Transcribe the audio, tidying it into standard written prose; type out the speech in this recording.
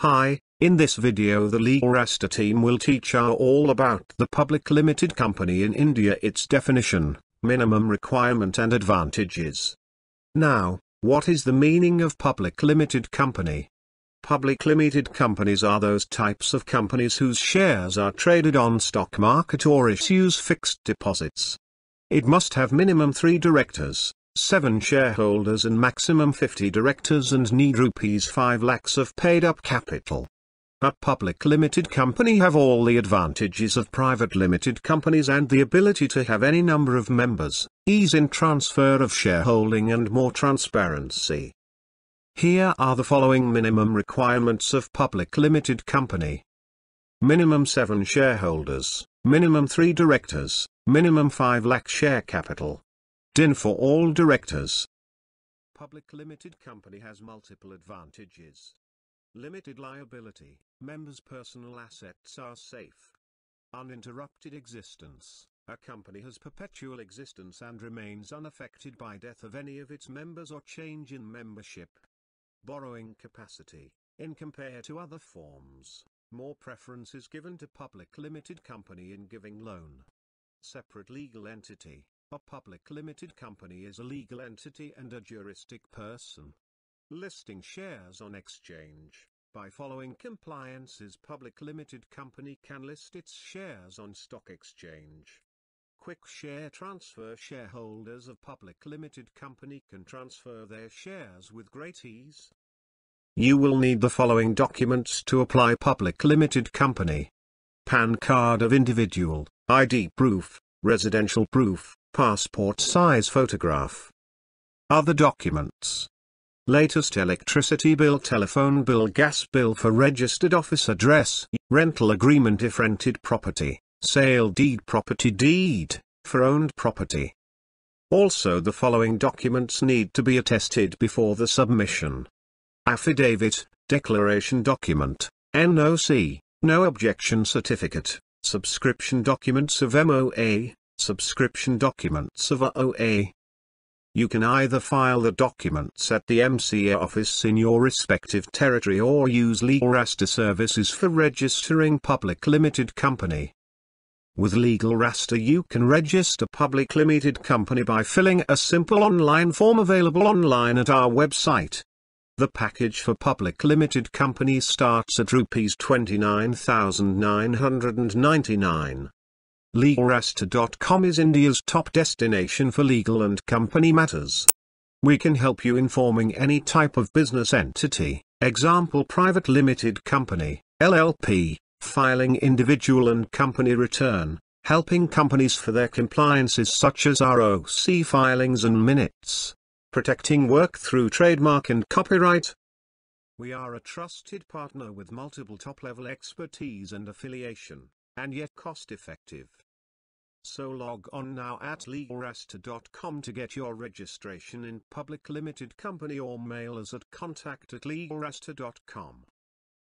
Hi, in this video the Legal Raasta team will teach you all about the public limited company in India, its definition, minimum requirement and advantages. Now, what is the meaning of public limited company? Public limited companies are those types of companies whose shares are traded on stock market or issues fixed deposits. It must have minimum 3 directors, 7 shareholders and maximum 50 directors and need rupees 5 lakhs of paid up capital. A public limited company have all the advantages of private limited companies and the ability to have any number of members, ease in transfer of shareholding and more transparency. Here are the following minimum requirements of public limited company. Minimum 7 shareholders, minimum 3 directors, minimum 5 lakh share capital. DIN for all directors. Public limited company has multiple advantages. Limited liability, members' personal assets are safe. Uninterrupted existence, a company has perpetual existence and remains unaffected by death of any of its members or change in membership. Borrowing capacity, in compared to other forms, more preference is given to public limited company in giving loan. Separate legal entity. A public limited company is a legal entity and a juristic person. Listing shares on exchange. By following compliances, public limited company can list its shares on stock exchange. Quick share transfer. Shareholders of public limited company can transfer their shares with great ease. You will need the following documents to apply public limited company. PAN card of individual, ID proof, residential proof, passport size photograph. Other documents: latest electricity bill, telephone bill, gas bill for registered office address, rental agreement if rented property, sale deed, property deed for owned property. Also, the following documents need to be attested before the submission: affidavit, declaration document, NOC, no objection certificate, subscription documents of MOA, subscription documents of OA. You can either file the documents at the MCA office in your respective territory or use Legal Raasta services for registering public limited company. With Legal Raasta you can register public limited company by filling a simple online form available online at our website. The package for public limited company starts at Rs 29,999. LegalRaasta.com is India's top destination for legal and company matters. We can help you in forming any type of business entity, example private limited company, LLP, filing individual and company return, helping companies for their compliances such as ROC filings and minutes, protecting work through trademark and copyright. We are a trusted partner with multiple top-level expertise and affiliation, and yet cost effective. So log on now at LegalRaasta.com to get your registration in public limited company or mail us at contact@LegalRaasta.com.